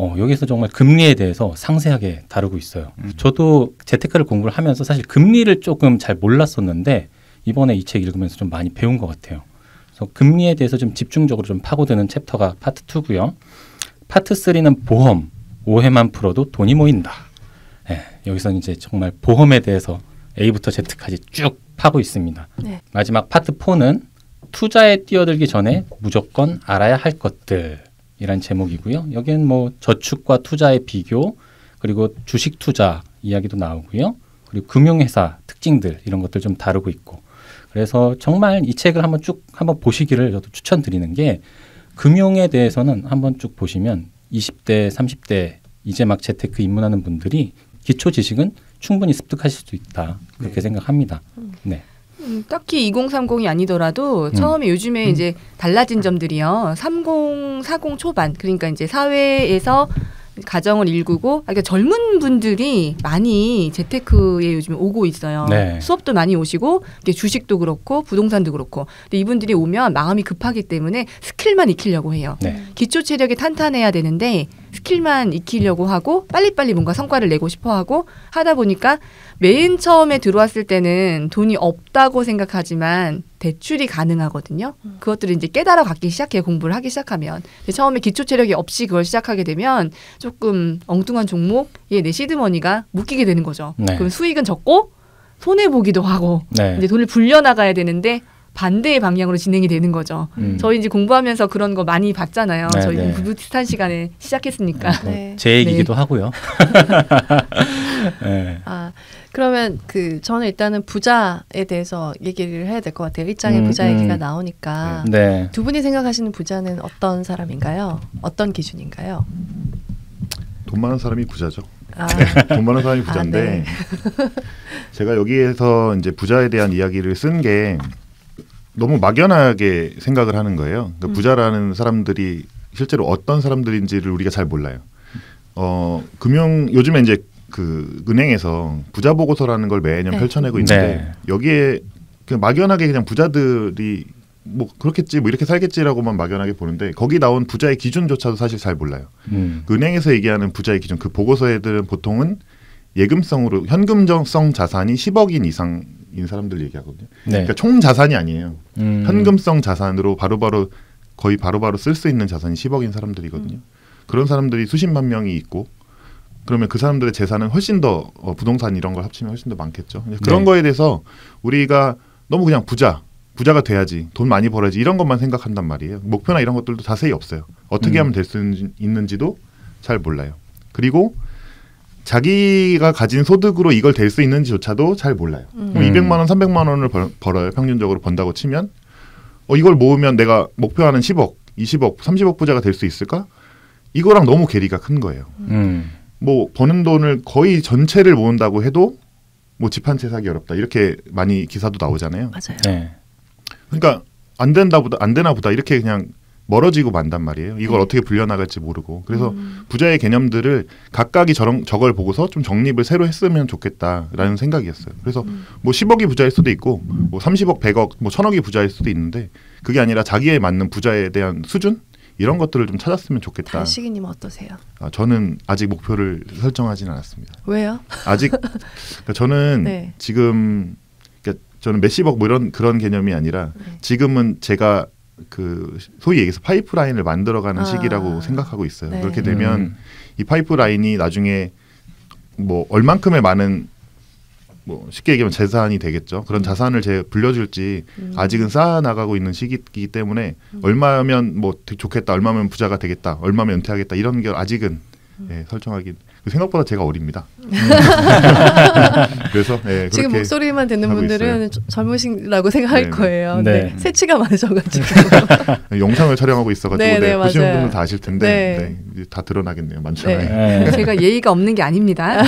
여기서 정말 금리에 대해서 상세하게 다루고 있어요. 저도 재테크를 공부를 하면서 사실 금리를 조금 잘 몰랐었는데 이번에 이 책 읽으면서 좀 많이 배운 것 같아요. 그래서 금리에 대해서 좀 집중적으로 좀 파고드는 챕터가 파트 2고요. 파트 3는 보험. 오해만 풀어도 돈이 모인다. 네, 여기서는 이제 정말 보험에 대해서 A부터 Z까지 쭉 파고 있습니다. 네. 마지막 파트 4는 투자에 뛰어들기 전에 무조건 알아야 할 것들이란 제목이고요. 여기는 뭐 저축과 투자의 비교 그리고 주식 투자 이야기도 나오고요. 그리고 금융회사 특징들 이런 것들 좀 다루고 있고 그래서 정말 이 책을 한번 쭉 한번 보시기를 저도 추천드리는 게 금융에 대해서는 한번 쭉 보시면 20대, 30대 이제 막 재테크 입문하는 분들이 기초 지식은 충분히 습득하실 수 있다. 그렇게 네. 생각합니다. 네. 딱히 2030이 아니더라도 처음에 요즘에 이제 달라진 점들이요. 30, 40 초반 그러니까 이제 사회에서 가정을 일구고, 그러니까 젊은 분들이 많이 재테크에 요즘 오고 있어요. 네. 수업도 많이 오시고 주식도 그렇고 부동산도 그렇고. 근데 이분들이 오면 마음이 급하기 때문에 스킬만 익히려고 해요. 네. 기초 체력이 탄탄해야 되는데 스킬만 익히려고 하고 빨리빨리 뭔가 성과를 내고 싶어 하고 하다 보니까, 맨 처음에 들어왔을 때는 돈이 없다고 생각하지만 대출이 가능하거든요. 그것들을 이제 깨달아 갖기 시작해요. 공부를 하기 시작하면. 근데 처음에 기초 체력이 없이 그걸 시작하게 되면 조금 엉뚱한 종목에 내 시드머니가 묶이게 되는 거죠. 네. 그럼 수익은 적고 손해보기도 하고, 네. 이제 돈을 불려나가야 되는데 반대의 방향으로 진행이 되는 거죠. 저희 이제 공부하면서 그런 거 많이 봤잖아요. 네, 저희 네. 비슷한 시간에 시작했으니까. 네. 제 얘기기도 네. 하고요. 네. 아, 그러면 그 저는 일단은 부자에 대해서 얘기를 해야 될 것 같아요. 일장의 부자 얘기가 나오니까. 네. 두 분이 생각하시는 부자는 어떤 사람인가요? 어떤 기준인가요? 돈 많은 사람이 부자죠. 아. 돈 많은 사람이 부자인데 아, 네. 제가 여기에서 이제 부자에 대한 이야기를 쓴 게 너무 막연하게 생각을 하는 거예요. 그러니까 부자라는 사람들이 실제로 어떤 사람들인지를 우리가 잘 몰라요. 요즘에 이제 그 은행에서 부자 보고서라는 걸 매년 네. 펼쳐내고 있는데 네. 여기에 그냥 막연하게 그냥 부자들이 뭐 그렇겠지 뭐 이렇게 살겠지라고만 막연하게 보는데, 거기 나온 부자의 기준조차도 사실 잘 몰라요. 그 은행에서 얘기하는 부자의 기준, 그 보고서에들은 보통은 예금성으로 현금성 자산이 10억인 이상 인 사람들 얘기하거든요. 네. 그러니까 총 자산이 아니에요. 현금성 자산으로 바로바로 쓸 수 있는 자산이 10억인 사람들이거든요. 그런 사람들이 수십만 명이 있고, 그러면 그 사람들의 재산은 훨씬 더 부동산 이런 걸 합치면 훨씬 더 많겠죠. 그런 네. 거에 대해서 우리가 너무 그냥 부자가 돼야지, 돈 많이 벌어야지 이런 것만 생각한단 말이에요. 목표나 이런 것들도 자세히 없어요. 어떻게 하면 될 수 있는지도 잘 몰라요. 그리고 자기가 가진 소득으로 이걸 될 수 있는지조차도 잘 몰라요. 200만 원, 300만 원을 벌어요. 평균적으로 번다고 치면. 이걸 모으면 내가 목표하는 10억, 20억, 30억 부자가 될 수 있을까? 이거랑 너무 괴리가 큰 거예요. 뭐 버는 돈을 거의 전체를 모은다고 해도 뭐 집 한 채 사기 어렵다. 이렇게 많이 기사도 나오잖아요. 맞아요. 네. 그러니까 안 되나 보다. 이렇게 그냥 멀어지고 만단 말이에요. 이걸 어떻게 불려나갈지 모르고. 그래서 부자의 개념들을 각각이 저걸 보고서 좀 정립을 새로 했으면 좋겠다라는 생각이었어요. 그래서 뭐 10억이 부자일 수도 있고 뭐 30억, 100억, 뭐 1000억이 부자일 수도 있는데, 그게 아니라 자기에 맞는 부자에 대한 수준? 이런 것들을 좀 찾았으면 좋겠다. 달시기님 어떠세요? 저는 아직 목표를 설정하진 않았습니다. 왜요? 아직 그러니까 저는 네. 지금 그러니까 저는 몇십억 뭐 이런 그런 개념이 아니라 네. 지금은 제가 그 소위 얘기해서 파이프라인을 만들어가는 시기라고 생각하고 있어요. 네. 그렇게 되면 이 파이프라인이 나중에 뭐 얼만큼의 많은 뭐 쉽게 얘기하면 재산이 되겠죠. 그런 자산을 제 불려줄지 아직은 쌓아나가고 있는 시기이기 때문에 얼마면 뭐 좋겠다, 얼마면 부자가 되겠다, 얼마면 은퇴하겠다 이런 게 아직은 예, 설정하기 생각보다 제가 어립니다. 그래서 예, 지금 목소리만 듣는 분들은 젊으신다고 생각할 네. 거예요. 네. 네. 새치가 많으셔가지고 영상을 촬영하고 있어가지고 네, 네, 보시는 분들 다 아실 텐데 네. 네, 다 드러나겠네요. 많잖아요. 네. 네. 제가 예의가 없는 게 아닙니다.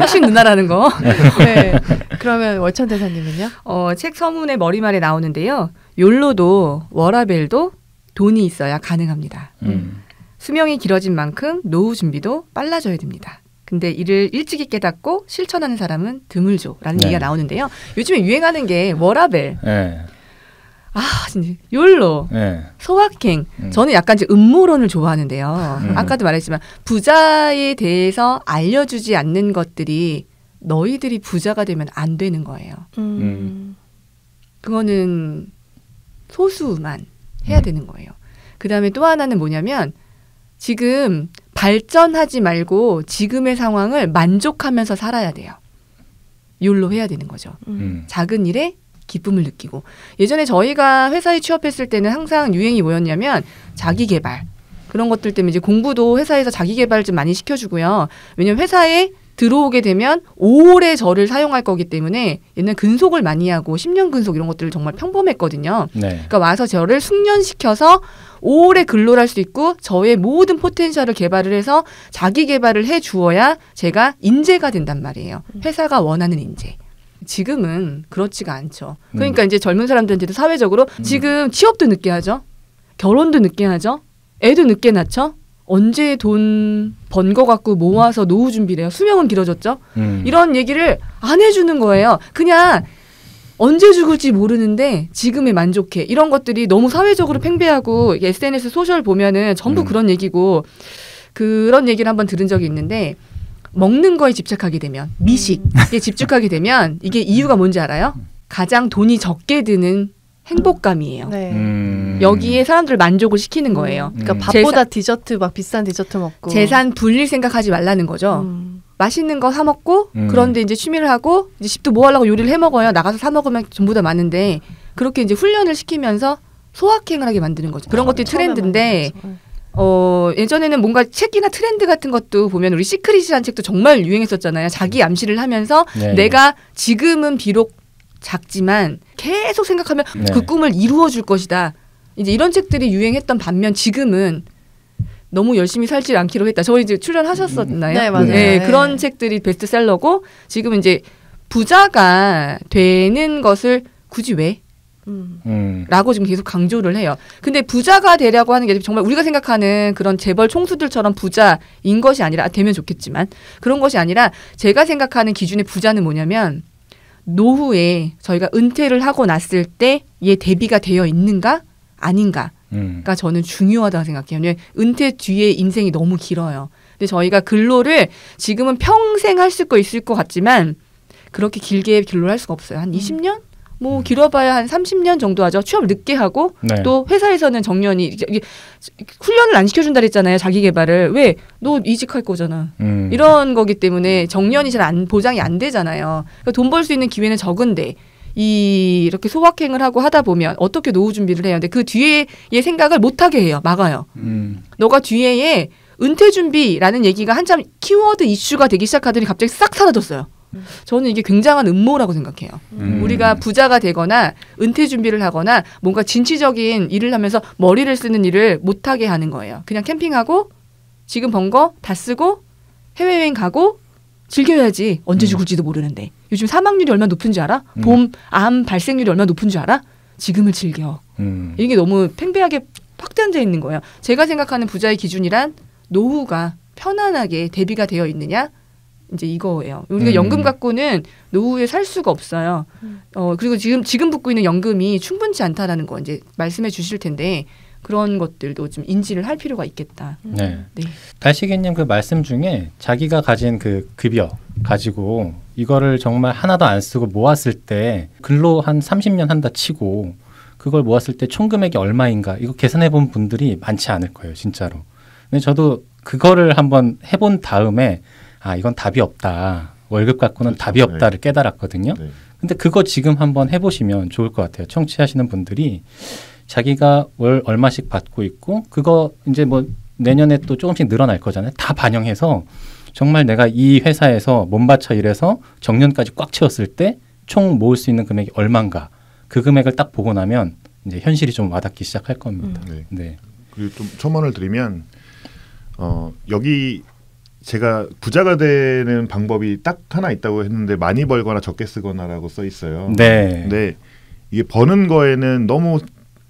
훨씬 누나라는 거. 네. 그러면 월천대사님은요? 책 서문의 머리말에 나오는데요. 욜로도 워라벨도 돈이 있어야 가능합니다. 수명이 길어진 만큼 노후 준비도 빨라져야 됩니다. 근데 이를 일찍이 깨닫고 실천하는 사람은 드물죠라는 네. 얘기가 나오는데요. 요즘에 유행하는 게 워라벨. 네. 아, 진짜 욜로. 네. 소확행. 저는 약간 음모론을 좋아하는데요. 아까도 말했지만 부자에 대해서 알려주지 않는 것들이 너희들이 부자가 되면 안 되는 거예요. 그거는 소수만 해야 되는 거예요. 그다음에 또 하나는 뭐냐면, 지금 발전하지 말고 지금의 상황을 만족하면서 살아야 돼요. 욜로 해야 되는 거죠. 작은 일에 기쁨을 느끼고. 예전에 저희가 회사에 취업했을 때는 항상 유행이 뭐였냐면 자기개발. 그런 것들 때문에 이제 공부도 회사에서 자기개발 좀 많이 시켜주고요. 왜냐면 회사에 들어오게 되면 오래 저를 사용할 거기 때문에 옛날 근속을 많이 하고 10년 근속 이런 것들을 정말 평범했거든요. 네. 그러니까 와서 저를 숙련시켜서 오래 근로를 할 수 있고 저의 모든 포텐셜을 개발을 해서 자기 개발을 해 주어야 제가 인재가 된단 말이에요. 회사가 원하는 인재. 지금은 그렇지가 않죠. 그러니까 이제 젊은 사람들한테도 사회적으로 지금 취업도 늦게 하죠. 결혼도 늦게 하죠. 애도 늦게 낳죠. 언제 돈 번 거 갖고 모아서 노후 준비를 해요. 수명은 길어졌죠. 이런 얘기를 안 해주는 거예요. 그냥 언제 죽을지 모르는데 지금에 만족해. 이런 것들이 너무 사회적으로 팽배하고 SNS 소셜 보면은 전부 그런 얘기고, 그런 얘기를 한번 들은 적이 있는데, 먹는 거에 집착하게 되면, 미식에 집착하게 되면 이게 이유가 뭔지 알아요? 가장 돈이 적게 드는 행복감이에요. 네. 여기에 사람들 만족을 시키는 거예요. 그러니까 밥보다 디저트, 막 비싼 디저트 먹고. 재산 불릴 생각하지 말라는 거죠. 맛있는 거 사 먹고, 그런데 이제 취미를 하고, 이제 집도 뭐 하려고 요리를 해 먹어요. 나가서 사 먹으면 전부 다 많은데, 그렇게 이제 훈련을 시키면서 소확행을 하게 만드는 거죠. 그런 것들이 트렌드인데, 예전에는 뭔가 책이나 트렌드 같은 것도 보면, 우리 시크릿이라는 책도 정말 유행했었잖아요. 자기 암시를 하면서, 네. 내가 지금은 비록 작지만 계속 생각하면, 네. 그 꿈을 이루어줄 것이다. 이제 이런 책들이 유행했던 반면, 지금은 너무 열심히 살지 않기로 했다. 저희 이제 출연하셨었나요? 네, 맞아요. 네, 그런 책들이 베스트셀러고, 지금 이제 부자가 되는 것을 굳이 왜? 라고 지금 계속 강조를 해요. 근데 부자가 되려고 하는 게 정말 우리가 생각하는 그런 재벌 총수들처럼 부자인 것이 아니라, 되면 좋겠지만 그런 것이 아니라, 제가 생각하는 기준의 부자는 뭐냐면, 노후에 저희가 은퇴를 하고 났을 때에 대비가 되어 있는가 아닌가가 저는 중요하다고 생각해요. 왜냐하면 은퇴 뒤에 인생이 너무 길어요. 근데 저희가 근로를 지금은 평생 할 수 있을 것 같지만 그렇게 길게 근로를 할 수가 없어요. 한 20년? 뭐 길어봐야 한 30년 정도 하죠. 취업을 늦게 하고, 네. 또 회사에서는 정년이, 훈련을 안 시켜준다 그랬잖아요. 자기 개발을. 왜? 너 이직할 거잖아. 이런 거기 때문에 정년이 잘 안, 보장이 안 되잖아요. 그러니까 돈 벌 수 있는 기회는 적은데 이렇게 소확행을 하고 하다 보면 어떻게 노후 준비를 해야 돼? 그 뒤에의 생각을 못하게 해요. 막아요. 너가 뒤에 은퇴 준비라는 얘기가 한참 키워드 이슈가 되기 시작하더니 갑자기 싹 사라졌어요. 저는 이게 굉장한 음모라고 생각해요. 우리가 부자가 되거나 은퇴 준비를 하거나 뭔가 진취적인 일을 하면서 머리를 쓰는 일을 못하게 하는 거예요. 그냥 캠핑하고 지금 번 거 다 쓰고 해외여행 가고 즐겨야지. 언제 죽을지도 모르는데. 요즘 사망률이 얼마나 높은지 알아? 봄, 암 발생률이 얼마나 높은지 알아? 지금을 즐겨. 이게 너무 팽배하게 확대되어 있는 거예요. 제가 생각하는 부자의 기준이란, 노후가 편안하게 대비가 되어 있느냐, 이제 이거예요. 우리가 연금 갖고는 노후에 살 수가 없어요. 그리고 지금 붓고 있는 연금이 충분치 않다라는 거 이제 말씀해 주실 텐데, 그런 것들도 좀 인지를 할 필요가 있겠다. 네. 네. 달시기님 그 말씀 중에 자기가 가진 그 급여 가지고 이거를 정말 하나도 안 쓰고 모았을 때, 근로 한 30년 한다 치고 그걸 모았을 때 총금액이 얼마인가, 이거 계산해 본 분들이 많지 않을 거예요, 진짜로. 근데 저도 그거를 한번 해본 다음에, 아, 이건 답이 없다. 월급 갖고는 그렇죠. 답이 없다를 깨달았거든요. 네. 근데 그거 지금 한번 해보시면 좋을 것 같아요. 청취하시는 분들이 자기가 월 얼마씩 받고 있고, 그거 이제 뭐 내년에 또 조금씩 늘어날 거잖아요. 다 반영해서 정말 내가 이 회사에서 몸바쳐 일해서 정년까지 꽉 채웠을 때 총 모을 수 있는 금액이 얼만가, 그 금액을 딱 보고 나면 이제 현실이 좀 와닿기 시작할 겁니다. 네. 그리고 좀 첨언을 드리면, 여기 제가 부자가 되는 방법이 딱 하나 있다고 했는데, 많이 벌거나 적게 쓰거나라고 써 있어요. 네. 근데 이게 버는 거에는 너무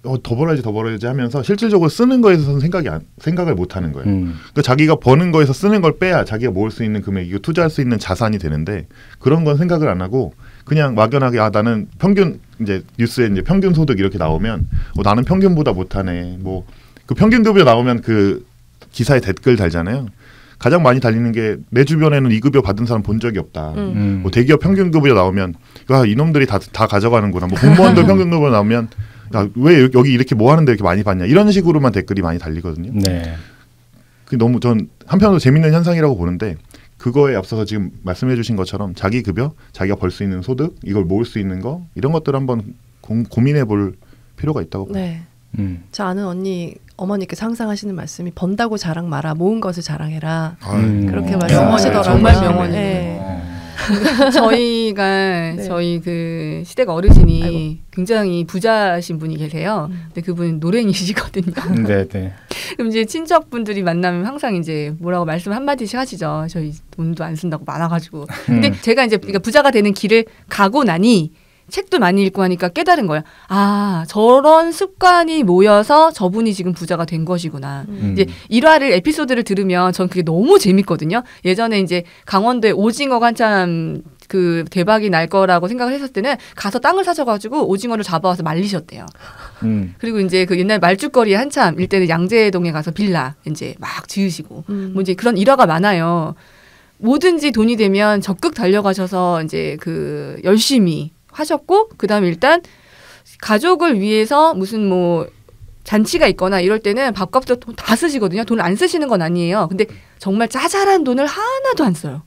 더 벌어야지 더 벌어야지 하면서 실질적으로 쓰는 거에서는 생각을 못 하는 거예요. 그러니까 자기가 버는 거에서 쓰는 걸 빼야 자기가 모을 수 있는 금액이고 투자할 수 있는 자산이 되는데, 그런 건 생각을 안 하고 그냥 막연하게, 아, 나는 평균, 이제 뉴스에 이제 평균 소득 이렇게 나오면 나는 평균보다 못하네. 뭐 그 평균 급여 나오면 그 기사에 댓글 달잖아요. 가장 많이 달리는 게, 내 주변에는 이 급여 받은 사람 본 적이 없다. 뭐 대기업 평균 급여 나오면, 야, 이놈들이 다 가져가는구나. 뭐 공무원들 평균 급여 나오면, 야, 왜 여기 이렇게 뭐 하는데 이렇게 많이 받냐, 이런 식으로만 댓글이 많이 달리거든요. 네. 그게 너무 전 한편으로 재밌는 현상이라고 보는데, 그거에 앞서서 지금 말씀해 주신 것처럼 자기 급여, 자기가 벌 수 있는 소득, 이걸 모을 수 있는 거, 이런 것들 한번 고민해 볼 필요가 있다고 봐요. 네. 저 아는 언니 어머니께서 항상 하시는 말씀이, 번다고 자랑 마라, 모은 것을 자랑해라. 그렇게 말씀하시더라고요. 정말 명언이에요. 네. 저희가, 네. 저희 그 시댁 어르신이, 아이고, 굉장히 부자신 분이 계세요. 근데 그분 노랭이시거든요. 네, 네. 그럼 이제 친척분들이 만나면 항상 이제 뭐라고 말씀 한마디씩 하시죠. 저희 돈도 안 쓴다고 많아가지고. 근데 제가 이제, 그러니까 부자가 되는 길을 가고 나니 책도 많이 읽고 하니까 깨달은 거야. 아, 저런 습관이 모여서 저분이 지금 부자가 된 것이구나. 이제 일화를 에피소드를 들으면 전 그게 너무 재밌거든요. 예전에 이제 강원도에 오징어가 한참 그 대박이 날 거라고 생각을 했을 때는 가서 땅을 사셔가지고 오징어를 잡아와서 말리셨대요. 그리고 이제 그 옛날 말죽거리에 한참 일대는 양재동에 가서 빌라 이제 막 지으시고 뭐 이제 그런 일화가 많아요. 뭐든지 돈이 되면 적극 달려가셔서 이제 그 열심히 하셨고, 그 다음에 일단 가족을 위해서 무슨 뭐 잔치가 있거나 이럴 때는 밥값도 다 쓰시거든요. 돈을 안 쓰시는 건 아니에요. 근데 정말 자잘한 돈을 하나도 안 써요.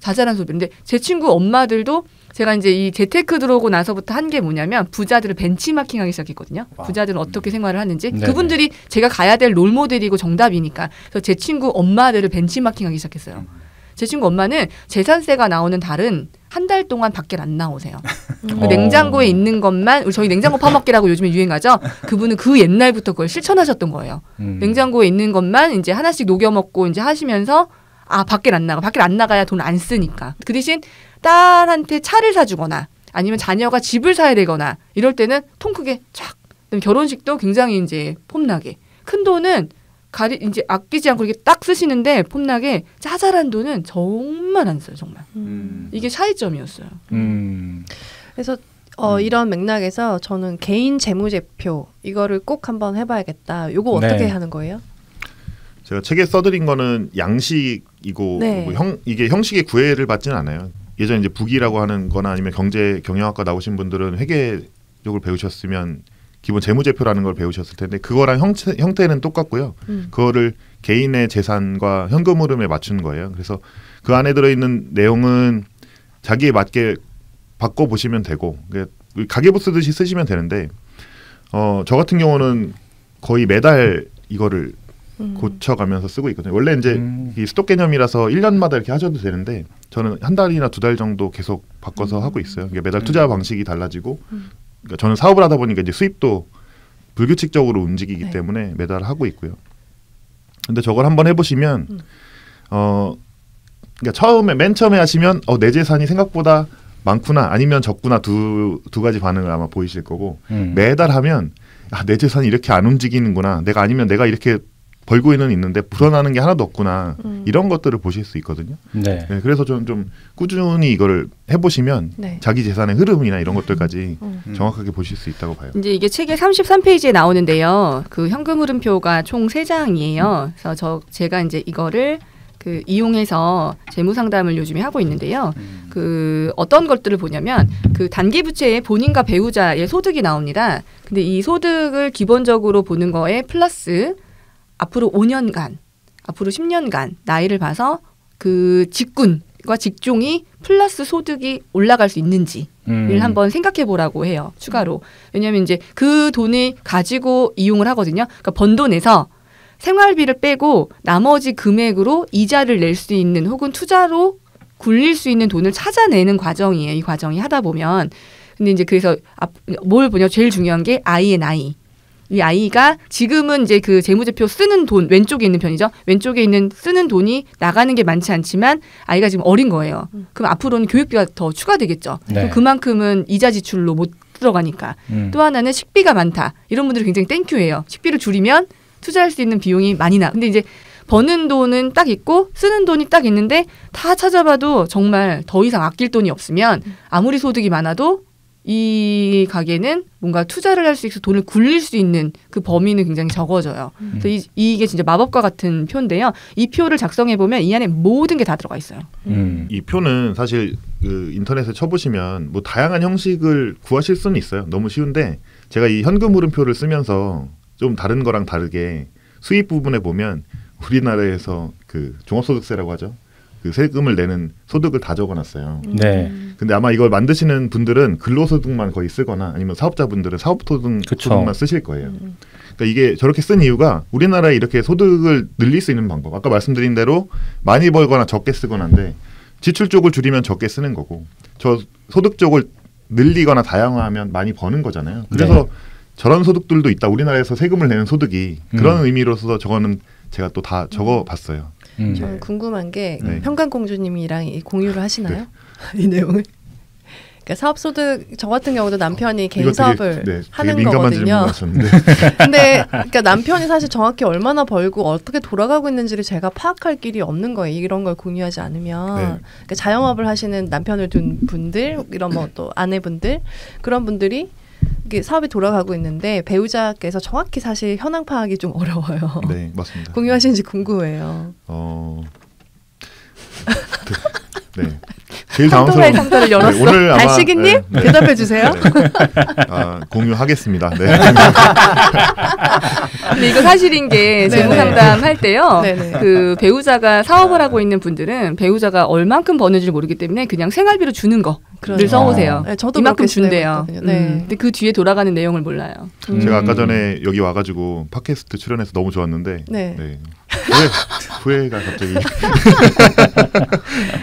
자잘한 소비인데, 제 친구 엄마들도 제가 이제 이 재테크 들어오고 나서부터 한 게 뭐냐면 부자들을 벤치마킹하기 시작했거든요. 와. 부자들은 어떻게 생활을 하는지. 네네. 그분들이 제가 가야 될 롤모델이고 정답이니까. 그래서 제 친구 엄마들을 벤치마킹하기 시작했어요. 제 친구 엄마는 재산세가 나오는 달은 한 달 동안 밖에 안 나오세요. 그 냉장고에 있는 것만, 우리 저희 냉장고 파먹기라고 요즘에 유행하죠. 그분은 그 옛날부터 그걸 실천하셨던 거예요. 냉장고에 있는 것만 이제 하나씩 녹여 먹고 이제 하시면서, 아, 밖에 안 나가. 밖에 안 나가야 돈 안 쓰니까. 그 대신 딸한테 차를 사주거나 아니면 자녀가 집을 사야 되거나 이럴 때는 통 크게 쫙. 결혼식도 굉장히 이제 폼나게. 큰 돈은 이제 아끼지 않고 이렇게 딱 쓰시는데, 폼나게 짜잘한 돈은 정말 안 써요, 정말. 이게 차이점이었어요. 그래서 이런 맥락에서 저는 개인 재무제표 이거를 꼭 한번 해봐야겠다. 요거 어떻게 하는 거예요? 제가 책에 써드린 거는 양식이고 뭐 이게 형식의 구애를 받지는 않아요. 예전에 이제 부기라고 하는 거나 아니면 경영학과 나오신 분들은 회계 쪽을 배우셨으면 기본 재무제표라는 걸 배우셨을 텐데, 그거랑 형태는 똑같고요. 그거를 개인의 재산과 현금 흐름에 맞춘 거예요. 그래서 그 안에 들어있는 내용은 자기에 맞게 바꿔보시면 되고, 가계부 쓰듯이 쓰시면 되는데, 저 같은 경우는 거의 매달 이거를 고쳐가면서 쓰고 있거든요. 원래 이제 이 스톡 개념이라서 1년마다 이렇게 하셔도 되는데, 저는 한 달이나 두 달 정도 계속 바꿔서 하고 있어요. 그러니까 매달 투자 방식이 달라지고, 그러니까 저는 사업을 하다 보니까 이제 수입도 불규칙적으로 움직이기 때문에 매달 하고 있고요. 근데 저걸 한번 해보시면, 그러니까 맨 처음에 하시면 내 재산이 생각보다 많구나 아니면 적구나 두 가지 반응을 아마 보이실 거고, 매달 하면 아, 내 재산이 이렇게 안 움직이는구나, 내가 이렇게 벌고는 있는데 불어나는 게 하나도 없구나, 이런 것들을 보실 수 있거든요. 그래서 저는 좀 꾸준히 이거를 해보시면 자기 재산의 흐름이나 이런 것들까지 정확하게 보실 수 있다고 봐요. 이제 이게 책의 33페이지에 나오는데요. 그 현금 흐름표가 총 3장이에요. 그래서 제가 이제 이거를 그 이용해서 재무 상담을 요즘에 하고 있는데요. 그 어떤 것들을 보냐면 그 단기 부채에 본인과 배우자의 소득이 나옵니다. 근데 이 소득을 기본적으로 보는 거에 플러스 앞으로 5년간, 앞으로 10년간 나이를 봐서 그 직군과 직종이 플러스 소득이 올라갈 수 있는지를 한번 생각해보라고 해요. 추가로. 왜냐하면 이제 그 돈을 가지고 이용을 하거든요. 그러니까 번 돈에서 생활비를 빼고 나머지 금액으로 이자를 낼 수 있는, 혹은 투자로 굴릴 수 있는 돈을 찾아내는 과정이에요. 이 과정이 하다 보면. 근데 이제 그래서 뭘 보냐, 제일 중요한 게 아이의 나이. 이 아이가 지금은 이제 그 재무제표 쓰는 돈, 왼쪽에 있는 편이죠. 왼쪽에 있는 쓰는 돈이 나가는 게 많지 않지만 아이가 지금 어린 거예요. 그럼 앞으로는 교육비가 더 추가되겠죠. 그럼 그만큼은 이자 지출로 못 들어가니까. 또 하나는 식비가 많다. 이런 분들은 굉장히 땡큐예요. 식비를 줄이면 투자할 수 있는 비용이 많이 나. 근데 이제 버는 돈은 딱 있고 쓰는 돈이 딱 있는데, 다 찾아봐도 정말 더 이상 아낄 돈이 없으면, 아무리 소득이 많아도 이 가게는 뭔가 투자를 할 수 있어서 돈을 굴릴 수 있는 그 범위는 굉장히 적어져요. 그래서 이게 진짜 마법과 같은 표인데요. 이 표를 작성해보면 이 안에 모든 게 다 들어가 있어요. 이 표는 사실 그 인터넷에 쳐보시면 뭐 다양한 형식을 구하실 수는 있어요. 너무 쉬운데, 제가 이 현금 흐름표를 쓰면서 좀 다른 거랑 다르게 수입 부분에 보면 우리나라에서 그 종합소득세라고 하죠. 그 세금을 내는 소득을 다 적어놨어요. 근데 아마 이걸 만드시는 분들은 근로소득만 거의 쓰거나 아니면 사업자분들은 사업소득만 쓰실 거예요. 그러니까 이게 저렇게 쓴 이유가, 우리나라에 이렇게 소득을 늘릴 수 있는 방법, 아까 말씀드린 대로 많이 벌거나 적게 쓰거나인데, 지출 쪽을 줄이면 적게 쓰는 거고, 저 소득 쪽을 늘리거나 다양화하면 많이 버는 거잖아요. 그래서 저런 소득들도 있다. 우리나라에서 세금을 내는 소득이. 그런 의미로서 저거는 제가 또 다 적어봤어요. 저는 궁금한 게 평강공주님이랑 공유를 하시나요? 이 내용을? 그러니까 사업소득 저 같은 경우도 남편이 개인 사업을 하는 거거든요. 근데 그러니까 남편이 사실 정확히 얼마나 벌고 어떻게 돌아가고 있는지를 제가 파악할 길이 없는 거예요. 이런 걸 공유하지 않으면. 네. 그러니까 자영업을 하시는 남편을 둔 분들, 이런 뭐 또 아내분들, 그런 분들이 이게 사업이 돌아가고 있는데 배우자께서 정확히 사실 현황 파악이 좀 어려워요. 네, 맞습니다. 공유하시는지 궁금해요. 네. 제일 당황스러운 상담을 열었어. 네, 오늘 아마 달시기님 네. 대답해 주세요. 네. 아, 공유하겠습니다. 네. 근데 이거 사실인 게 재무 상담 할 때요. 네네. 그 배우자가 사업을 하고 있는 분들은 배우자가 얼만큼 버는지 모르기 때문에 그냥 생활비로 주는 거를 그렇죠. 써오세요. 네, 저도 이만큼 준대요. 네. 근데 그 뒤에 돌아가는 내용을 몰라요. 제가 아까 전에 여기 와가지고 팟캐스트 출연해서 너무 좋았는데. 네. 네. 후회가 갑자기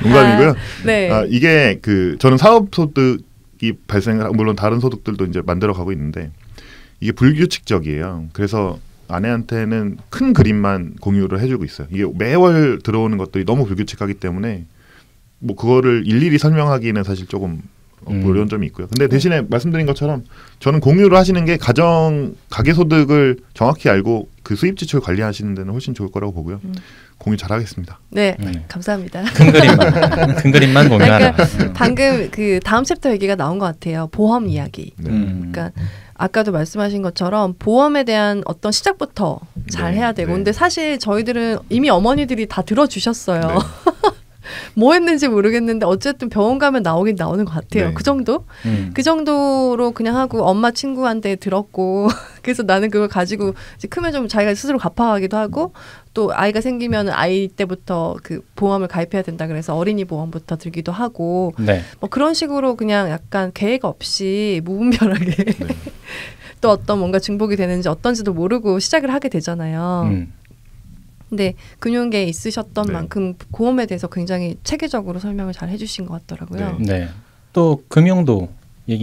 농담이고요. 네. 아, 이게 그 저는 사업 소득이 발생하고 물론 다른 소득들도 이제 만들어 가고 있는데 이게 불규칙적이에요. 그래서 아내한테는 큰 그림만 공유를 해주고 있어요. 이게 매월 들어오는 것들이 너무 불규칙하기 때문에 뭐 그거를 일일이 설명하기는 사실 조금 어려운 점이 있고요. 근데 대신에 말씀드린 것처럼 저는 공유를 하시는 게 가계 소득을 정확히 알고 그 수입 지출 관리하시는 데는 훨씬 좋을 거라고 보고요. 공유 잘하겠습니다. 네, 감사합니다. 큰 그림만 공유하라. 그러니까 방금 그 다음 챕터 얘기가 나온 것 같아요. 보험 이야기. 네. 그러니까 아까도 말씀하신 것처럼 보험에 대한 어떤 시작부터 잘 해야 되고 근데 사실 저희들은 이미 어머니들이 다 들어주셨어요. 네. 뭐 했는지 모르겠는데 어쨌든 병원 가면 나오긴 나오는 것 같아요. 네. 그 정도? 그 정도로 그냥 하고 엄마 친구한테 들었고 그래서 나는 그걸 가지고 이제 크면 좀 자기가 스스로 갚아가기도 하고 또 아이가 생기면 아이 때부터 그 보험을 가입해야 된다 그래서 어린이 보험부터 들기도 하고 뭐 그런 식으로 그냥 약간 계획 없이 무분별하게 또 어떤 뭔가 중복이 되는지 어떤지도 모르고 시작을 하게 되잖아요. 근데 금융계에 있으셨던 만큼 보험에 대해서 굉장히 체계적으로 설명을 잘 해주신 것 같더라고요. 네. 또 금융도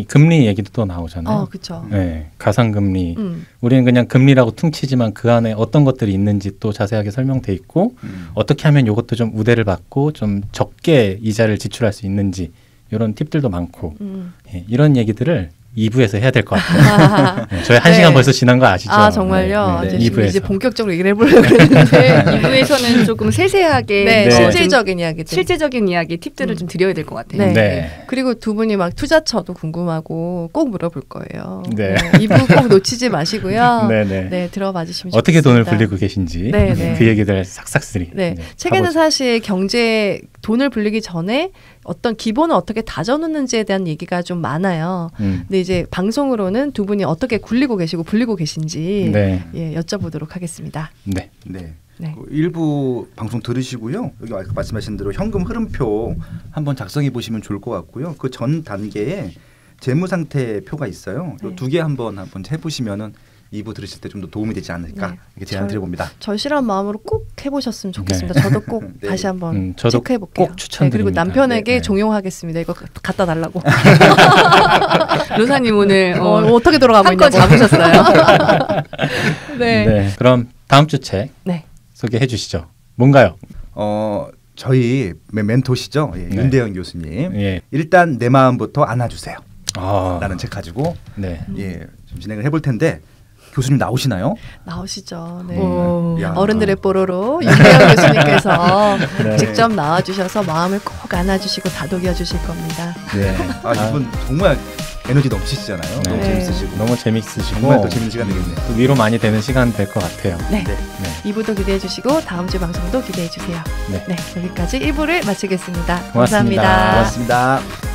금리 얘기도 또 나오잖아요. 그렇죠. 네, 가상금리. 우리는 그냥 금리라고 퉁치지만 그 안에 어떤 것들이 있는지 또 자세하게 설명돼 있고 어떻게 하면 이것도 좀 우대를 받고 좀 적게 이자를 지출할 수 있는지 이런 팁들도 많고 네, 이런 얘기들을 2부에서 해야 될 것 같아요. 저희 1시간 벌써 지난 거 아시죠? 아 정말요? 네. 2부에서. 이제 본격적으로 얘기를 해보려고 했는데 2부에서는 조금 세세하게 실질적인 이야기들 팁들을 좀 드려야 될 것 같아요. 그리고 두 분이 막 투자처도 궁금하고 꼭 물어볼 거예요. 2부 꼭 놓치지 마시고요. 네, 들어봐 주시면 좋겠습니다. 어떻게 돈을 불리고 계신지 그 얘기들 싹싹쓸이 책에는 사실 경제 돈을 불리기 전에 어떤 기본을 어떻게 다져놓는지에 대한 얘기가 좀 많아요. 근데 이제 방송으로는 두 분이 어떻게 굴리고 계시고 불리고 계신지 예, 여쭤보도록 하겠습니다. 일부 방송 들으시고요. 여기 아까 말씀하신 대로 현금 흐름표 한번 작성해 보시면 좋을 것 같고요. 그 전 단계에 재무상태표가 있어요. 이 두 개 한번 해보시면은 2부 들으실 때 좀 더 도움이 되지 않을까 이렇게 제안 드려봅니다. 절실한 마음으로 꼭 해보셨으면 좋겠습니다. 저도 꼭 다시 한번 체크해볼게요. 꼭 추천드립니다. 그리고 남편에게 종용하겠습니다. 이거 갖다 달라고. 로사님 오늘 어떻게 돌아가고 있냐고 한 건 잡으셨어요. 그럼 다음 주 책 소개해 주시죠. 뭔가요? 저희 멘토시죠. 윤대영 교수님. 일단 내 마음부터 안아주세요. 라는 책 가지고 진행을 해볼 텐데 교수님 나오시나요? 나오시죠. 어른들의 뽀로로 윤대영 교수님께서 직접 나와주셔서 마음을 꼭 안아주시고 다독여 주실 겁니다. 이분 정말 에너지 넘치시잖아요. 너무 재밌으시고 정말 또 재밌는 시간 되겠네요. 또 위로 많이 되는 시간 될 것 같아요. 2부도 기대해 주시고 다음 주 방송도 기대해 주세요. 여기까지 1부를 마치겠습니다. 고맙습니다. 감사합니다. 고맙습니다.